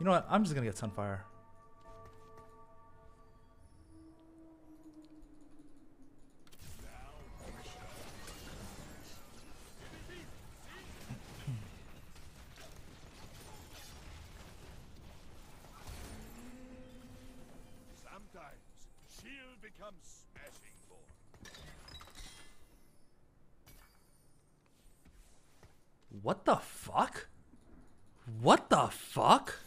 You know what? I'm just gonna get Sunfire. What the fuck? What the fuck?